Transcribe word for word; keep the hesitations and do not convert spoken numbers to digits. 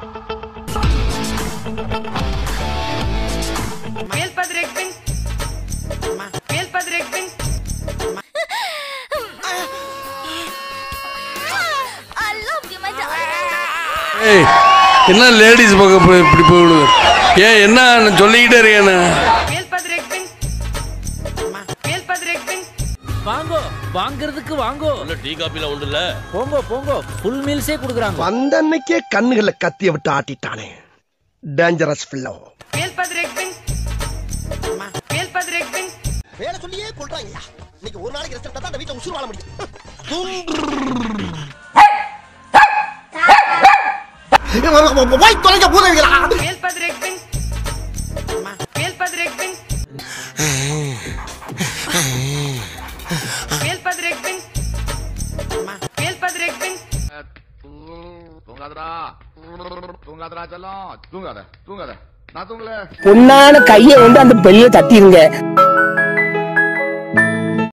Hey, enna ladies pakka poi ipdi poi vidu. Hey, enna na sollikitte irukena. one one eight pin. Amma one one eight pin. Vaango, vaangiradhukku vaango. Illa tea coffee la undilla. Pongo pongo full meals e kudukranga. Vandannike kannugala kathiya vittu aatittaane. Dangerous fellow. one one eight pin. Amma one one eight pin. Vela solliye kolraanga. Iniki oru naalukku rest edutha da veetla usuru vaala mudiyum. Why don't you put it out? El Padrekpin. El Padrekpin. El Padrekpin. El Padrekpin. Tungadra. Tungadra Jalon. Tungada. Tungada. Not only. Punan Kaye and the Belly Tatinga.